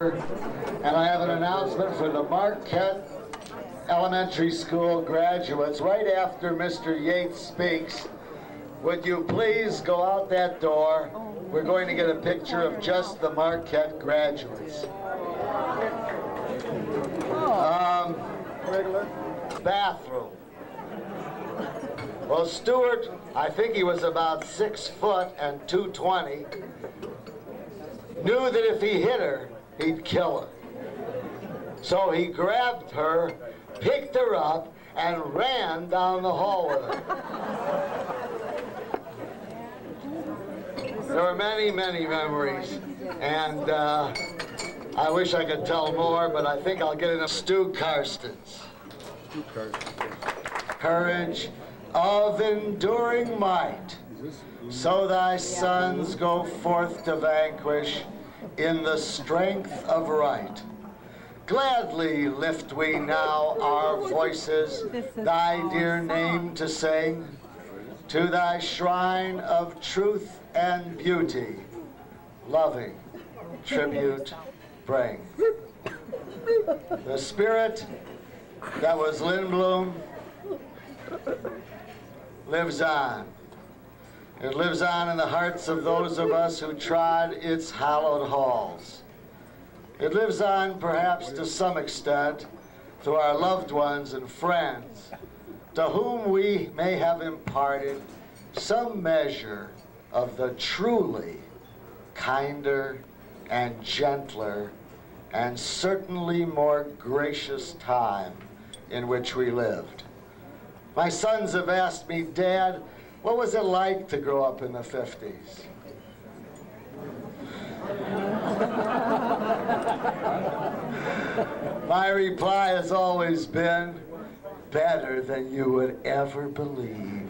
And I have an announcement for the Marquette Elementary School graduates. Right after Mr. Yates speaks, would you please go out that door? We're going to get a picture of just the Marquette graduates. Bathroom. Well, Stuart, I think he was about 6 foot and 220, knew that if he hit her, he'd kill her. So he grabbed her, picked her up, and ran down the hall with her. There were many, many memories, and I wish I could tell more, but I think I'll get into Stu Carstens. Courage of enduring might, so thy sons go forth to vanquish in the strength of right. Gladly lift we now our voices, thy dear name to sing, to thy shrine of truth and beauty, loving tribute bring. The spirit that was Lindblom lives on. It lives on in the hearts of those of us who trod its hallowed halls. It lives on, perhaps to some extent, through our loved ones and friends, to whom we may have imparted some measure of the truly kinder and gentler and certainly more gracious time in which we lived. My sons have asked me, Dad, what was it like to grow up in the 50s? My reply has always been better than you would ever believe.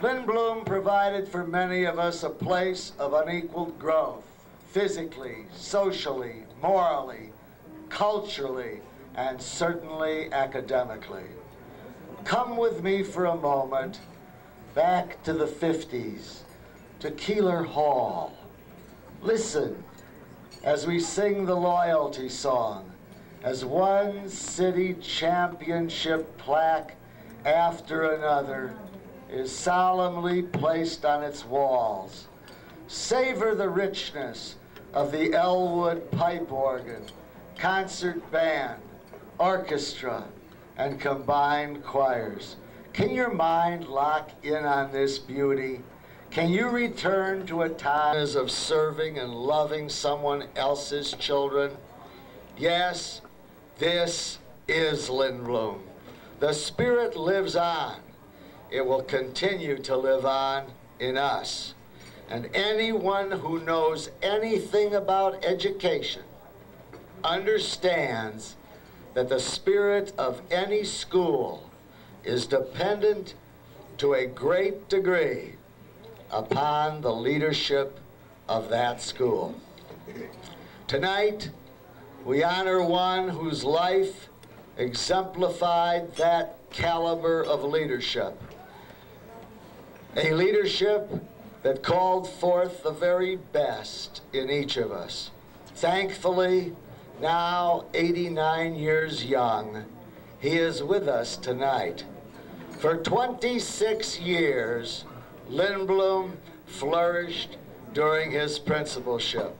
Lindblom provided for many of us a place of unequaled growth, physically, socially, morally, culturally, and certainly academically. Come with me for a moment back to the 50s, to Keeler Hall. Listen as we sing the loyalty song, as one city championship plaque after another is solemnly placed on its walls. Savor the richness of the Elwood pipe organ, concert band, orchestra, and combined choirs. Can your mind lock in on this beauty? Can you return to a time of serving and loving someone else's children? Yes, this is Lindblom. The spirit lives on. It will continue to live on in us. And anyone who knows anything about education understands that the spirit of any school is dependent to a great degree upon the leadership of that school. Tonight, we honor one whose life exemplified that caliber of leadership. A leadership that called forth the very best in each of us. Thankfully, now 89 years young, he is with us tonight. For 26 years, Lindblom flourished during his principalship.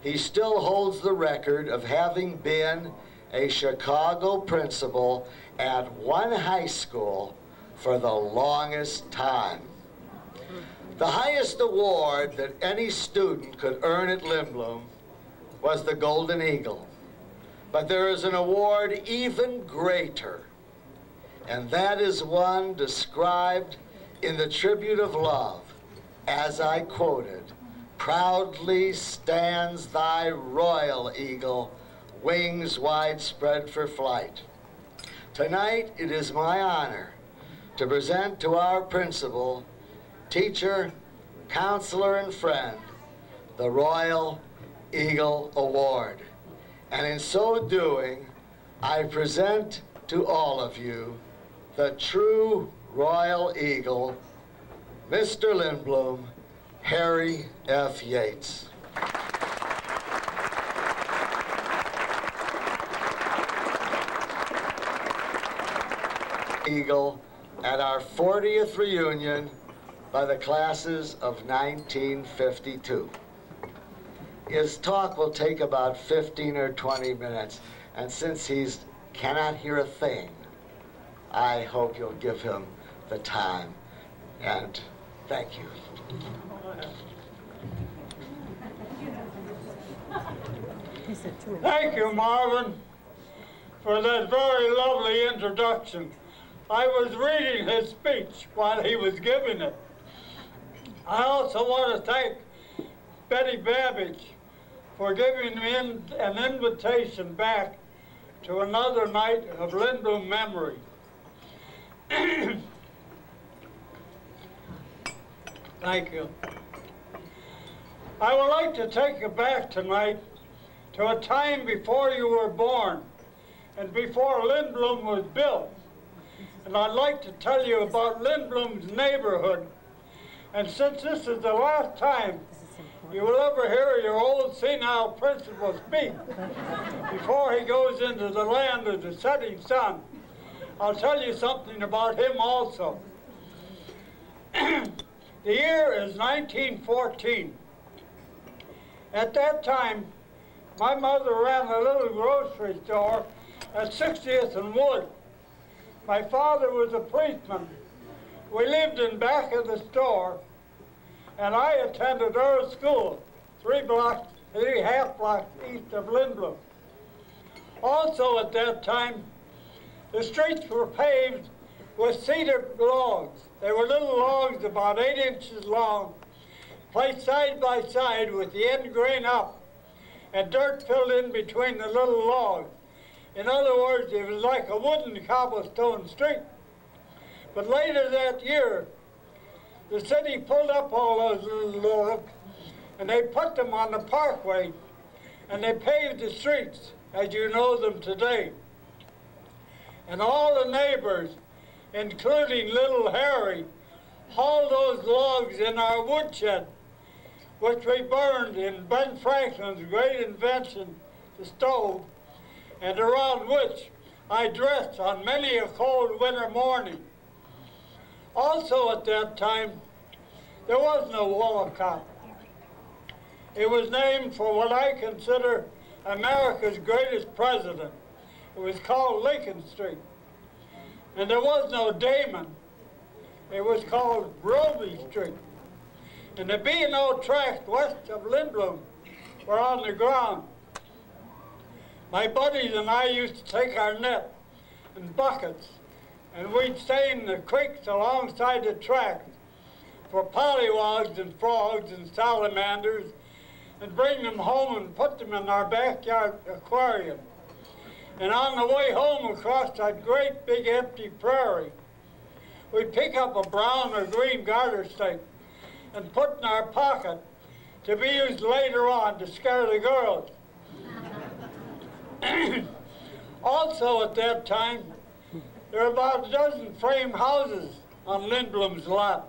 He still holds the record of having been a Chicago principal at one high school for the longest time. The highest award that any student could earn at Lindblom was the Golden Eagle. But there is an award even greater, and that is one described in the Tribute of Love, as I quoted, "Proudly stands thy Royal Eagle, wings widespread for flight." Tonight, it is my honor to present to our principal, teacher, counselor, and friend, the Royal Eagle Award. And in so doing, I present to all of you the true Royal Eagle, Mr. Lindblom, Harry F. Yates. Eagle at our 40th reunion by the classes of 1952. His talk will take about 15 or 20 minutes, and since he cannot hear a thing, I hope you'll give him the time, and thank you. Thank you, Marvin, for that very lovely introduction. I was reading his speech while he was giving it. I also want to thank Betty Babbage for giving me an invitation back to another night of Lindblom memory. Thank you. I would like to take you back tonight to a time before you were born and before Lindblom was built. And I'd like to tell you about Lindblom's neighborhood. And since this is the last time you will ever hear your old senile principal speak before he goes into the land of the setting sun, I'll tell you something about him also. The year is 1914. At that time, my mother ran a little grocery store at 60th and Wood. My father was a policeman. We lived in back of the store, and I attended Earl's School, three half blocks east of Lindblom. Also at that time, the streets were paved with cedar logs. They were little logs about 8 inches long, placed side by side with the end grain up, and dirt filled in between the little logs. In other words, it was like a wooden cobblestone street. But later that year, the city pulled up all those little logs, and they put them on the parkway, and they paved the streets as you know them today. And all the neighbors, including little Harry, hauled those logs in our woodshed, which we burned in Ben Franklin's great invention, the stove, and around which I dressed on many a cold winter morning. Also at that time, there was no Wolcott. It was named for what I consider America's greatest president. It was called Lincoln Street. And there was no Damon. It was called Robey Street. And there being no tracks west of Lindblom were on the ground. My buddies and I used to take our net and buckets, and we'd stain the creeks alongside the tracks for pollywogs and frogs and salamanders, and bring them home and put them in our backyard aquarium. And on the way home across that great big empty prairie, we'd pick up a brown or green garter snake and put in our pocket to be used later on to scare the girls. Also at that time, there were about a dozen frame houses on Lindblom's lot.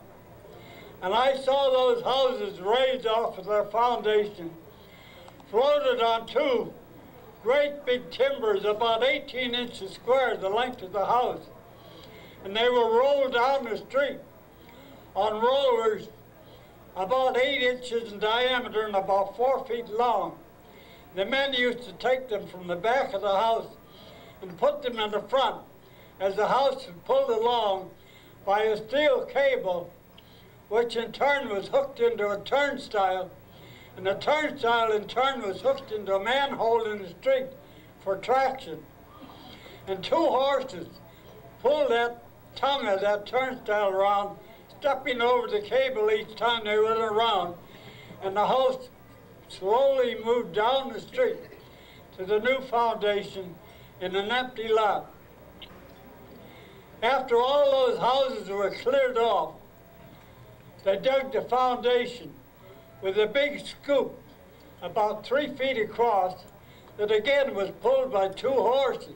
And I saw those houses raised off of their foundation, floated on two great big timbers about 18 inches square, the length of the house. And they were rolled down the street on rollers about 8 inches in diameter and about 4 feet long. The men used to take them from the back of the house and put them in the front as the house was pulled along by a steel cable, which in turn was hooked into a turnstile, and the turnstile in turn was hooked into a manhole in the street for traction. And two horses pulled that tongue of that turnstile around, stepping over the cable each time they went around, and the house slowly moved down the street to the new foundation in an empty lot. After all those houses were cleared off, they dug the foundation with a big scoop about 3 feet across that again was pulled by two horses.